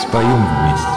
Споем вместе.